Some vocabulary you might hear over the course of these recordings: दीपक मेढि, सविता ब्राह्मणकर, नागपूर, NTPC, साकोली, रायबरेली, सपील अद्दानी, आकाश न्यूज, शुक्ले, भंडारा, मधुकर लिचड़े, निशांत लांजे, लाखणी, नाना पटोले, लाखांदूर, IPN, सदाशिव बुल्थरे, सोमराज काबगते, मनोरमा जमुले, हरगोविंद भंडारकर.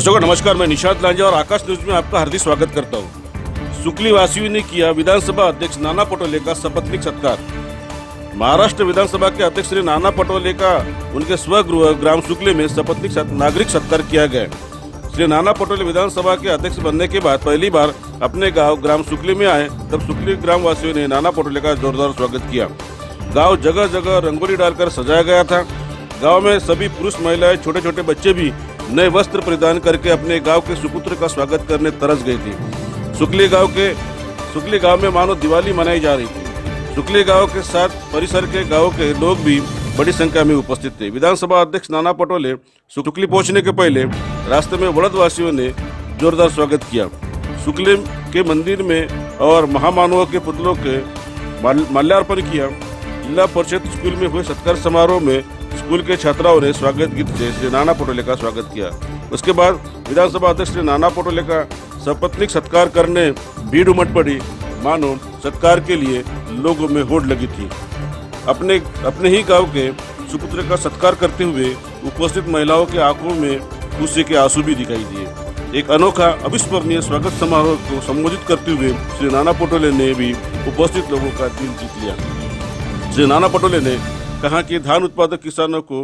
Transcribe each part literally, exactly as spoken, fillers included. दर्शकों नमस्कार, मैं निशांत लांजे और आकाश न्यूज में आपका हार्दिक स्वागत करता हूँ। शुक्ले वासियों ने किया विधानसभा अध्यक्ष नाना पटोले का सपत्नीक सत्कार। महाराष्ट्र विधानसभा के अध्यक्ष श्री नाना पटोले का उनके स्वगृह ग्राम शुक्ले में सपत्नीक नागरिक सत्कार किया गया। श्री नाना पटोले विधानसभा के अध्यक्ष बनने के बाद पहली बार अपने गाँव ग्राम शुक्ले में आए, तब शुक्ले ग्राम वासियों ने नाना पटोले का जोरदार स्वागत किया। गाँव जगह जगह रंगोली डालकर सजाया गया था। गाँव में सभी पुरुष महिलाएं छोटे छोटे बच्चे भी नए वस्त्र परिधान करके अपने गांव के सुपुत्र का स्वागत करने तरस गए थे। शुक्ले गांव के शुक्ले गांव में मानो दिवाली मनाई जा रही थी। शुक्ले गांव के साथ परिसर के गांव के लोग भी बड़ी संख्या में उपस्थित थे। विधानसभा अध्यक्ष नाना पटोले शुक्ले पहुंचने के पहले रास्ते में वड़द वासियों ने जोरदार स्वागत किया। शुक्ले के मंदिर में और महामानवों के पुतलों के माल्यार्पण किया। जिला परिषद स्कूल में हुए सत्कार समारोह में स्कूल के छात्राओं ने स्वागत गीत से श्री नाना पटोले का स्वागत किया। उसके बाद विधानसभा अध्यक्ष श्री नाना पटोले का सपत्नीक सत्कार करने भीड़ उमड़ पड़ी, मानो सत्कार के लिए लोगों में होड़ लगी थी। अपने अपने ही गांव के सुपुत्र का सत्कार करते हुए उपस्थित महिलाओं के आंखों में गुस्से के आंसू भी दिखाई दिए। एक अनोखा अविस्मरणीय स्वागत समारोह को संबोधित करते हुए श्री नाना पटोले ने भी उपस्थित लोगों का दिल जीत लिया। श्री नाना पटोले ने कहा कि धान उत्पादक किसानों को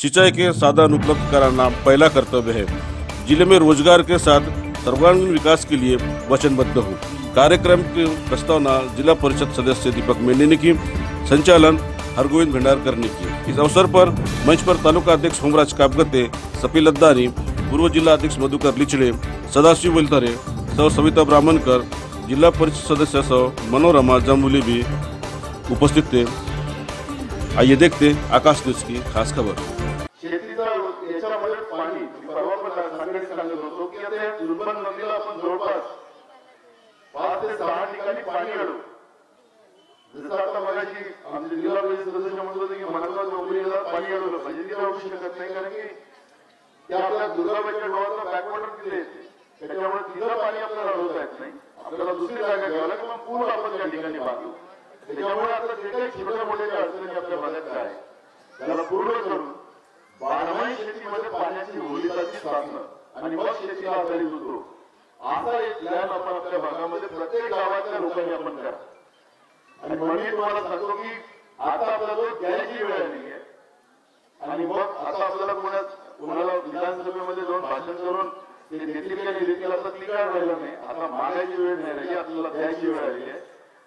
सिंचाई के साधन उपलब्ध कराना पहला कर्तव्य है। जिले में रोजगार के साथ सर्वांगीण विकास के लिए वचनबद्ध हूँ। कार्यक्रम की प्रस्तावना जिला परिषद सदस्य दीपक मेढि ने की, संचालन हरगोविंद भंडारकर ने की। इस अवसर पर मंच पर तालुका अध्यक्ष सोमराज काबगते, सपील अद्दानी, पूर्व जिला अध्यक्ष मधुकर लिचड़े, सदाशिव बुल्थरे, सौ सविता ब्राह्मणकर, जिला परिषद सदस्य सौ मनोरमा जमुले भी उपस्थित थे। आइए देखते आकाश न्यूज की खास खबर। शेतीचा याच्यामध्ये पाणी परवा पण सांगण्यात सांगत होतो की आता दुर्बन नदीला आपण जवळपास पाच ते सहा ठिकाणी पाणी अडवू। जसं आता मगाशी आमचे जिल्हा परिषद सदस्य म्हणत होते की मनोरमा जमुलेला पाणी अडवलं पाहिजे, ते होऊ शकत नाही कारण की ते आपल्या दुर्गाबाईच्या गावाला बॅकवॉटर दिले, त्याच्यामुळे तिथं पाणी आपल्याला अडवता येत नाही, आपल्याला दुसरी जागा घ्यावी लागेल। मग पूर्ण आपण त्या ठिकाणी बांधू, त्याच्यामुळे आता जे काही छोट्या मोठ्या अडचणी आपल्या भागात काय त्याला पूर्ण करून बारमाही शेतीमध्ये पाण्याची भूमिकाची साधनं आणि मग शेतीला आधारित होतो असा एक प्लॅन आपण आपल्या भागामध्ये प्रत्येक गावाच्या लोकांनी आपण करा। आणि म्हणून तुम्हाला सांगतो की आता आपल्याला द्यायची वेळ आली आहे आणि मग आता आपल्याला कोणा कोणाला विधानसभेमध्ये जाऊन भाषण करून ते देतील का नाही देतील असं क्लिअर राहिलं नाही। आता मागायची वेळ नाही राहिली, आपल्याला द्यायची वेळ आली आहे।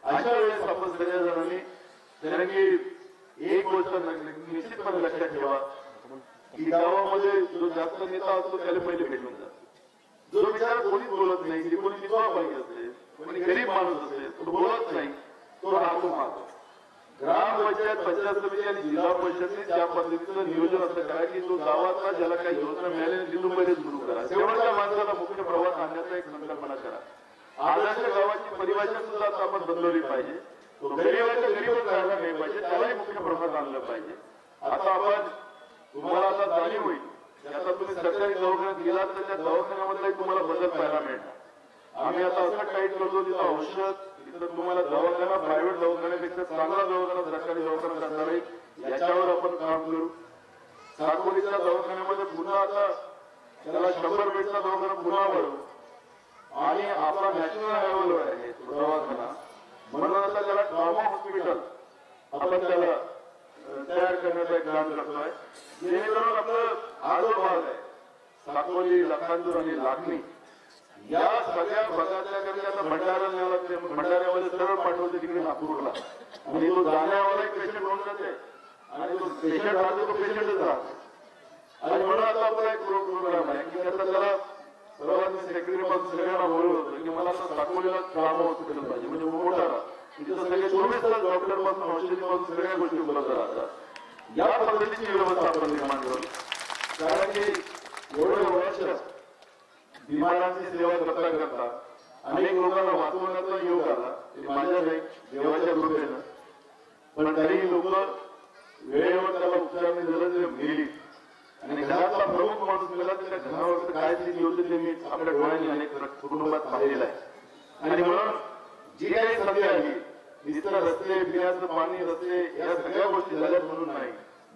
अशा वेळेस आपण सगळ्याजणांनी कारण की एक गोष्ट निश्चितपणे लक्षात ठेवा की गावामध्ये जो जास्त नेता असतो त्याला पहिले भेटून जा। जो विचार कोणीच बोलत नाही, कोणी निभावाबाई असेल, कोणी गरीब माणूस असेल, तो बोलत नाही, तो राहतो मागतो। ग्रामपंचायत पंचायत समिती आणि जिल्हा परिषदने त्या पद्धतीचं नियोजन असं करा की जो गावाचा ज्याला काही योजना मिळाली तिथून पहिले सुरू करा, शेवटच्या माणसाला मुख्य प्रवाह आणण्याचा एक संकल्पना करा। आदर्श गावाची परिभाषा सुद्धा आपण बदलवली पाहिजे, तो गरीबाच्या गरीबच राहायला नाही पाहिजे, त्यालाही मुख्य प्रभात आणलं पाहिजे। आता आपण तुम्हाला आता जाणीव होईल त्याचा तुम्ही सरकारी दवाखान्यात गेलात तर त्या दवाखान्यामध्ये तुम्हाला बदल पाहायला मिळणार। आम्ही आता असं टाईट करतो तिथं औषध तिथं तुम्हाला दवाखाना प्रायव्हेट दवाखान्यापेक्षा चांगला दवाखाना सरकारी दवाखाना करणार आहे, याच्यावर आपण काम करू। साकोलीच्या दवाखान्यामध्ये पुन्हा आता त्याला शंभर बेडचा दवाखाना पुन्हा वाढवू आणि आपला नॅशनल हायवेवर आहे दवाखाना म्हणून त्याला ट्रॉमा हॉस्पिटल आपण त्याला तयार करण्याचं काम करतोय, जेणेकरून आपलं हा जो भाग आहे साकोली, लाखांदूर आणि लाखणी या सगळ्या भागातल्या करण्याचा भंडारा न्यावं लागतं। भंडाऱ्यामध्ये सरळ पाठवते तिकडे नागपूरला आणि तो जाण्यावर एक पेशंट होऊन जाते आणि तो पेशंट राहतो तो पेशंटच राहतो। आणि म्हणून आता आपला एक प्रोग्राम आहे की त्याचा त्याला सर्वांनी सेक्रेटरीपासून सगळ्यांना बोलवलं होतं की मला असं दाखवलेला ट्रॉमा हॉस्पिटल पाहिजे, म्हणजे मोठा तिथं सगळे चोवीस तास डॉक्टरपासून हॉस्पिटलपासून सगळ्या गोष्टी उपलब्ध राहतात। या पद्धतीची व्यवस्था आपण निर्माण करू कारण की एवढे वर्ष विमानांची सेवा करता करता अनेक लोकांना वाचवण्याचा योग आला, ते माझ्या नाही देवाच्या कृपेनं, पण तरीही लोक वेळेवर त्याला उपचार नाही झालं तरी मेली। आणि घरातला प्रमुख माणूस गेला त्याच्या घरावर काय स्थिती होती ते मी आपल्या डोळ्यांनी अनेक कुटुंबात पाहिलेलं आहे। आणि म्हणून जी काही संधी आली तिथं रस्ते, पिण्याचं पाणी, रस्ते या सगळ्या गोष्टी झाल्यात म्हणून नाही,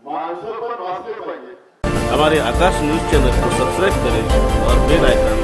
माणसं पण वाचले पाहिजे। हमारे आकाश न्यूज चैनल को सब्सक्राइब करें और बेल आइकन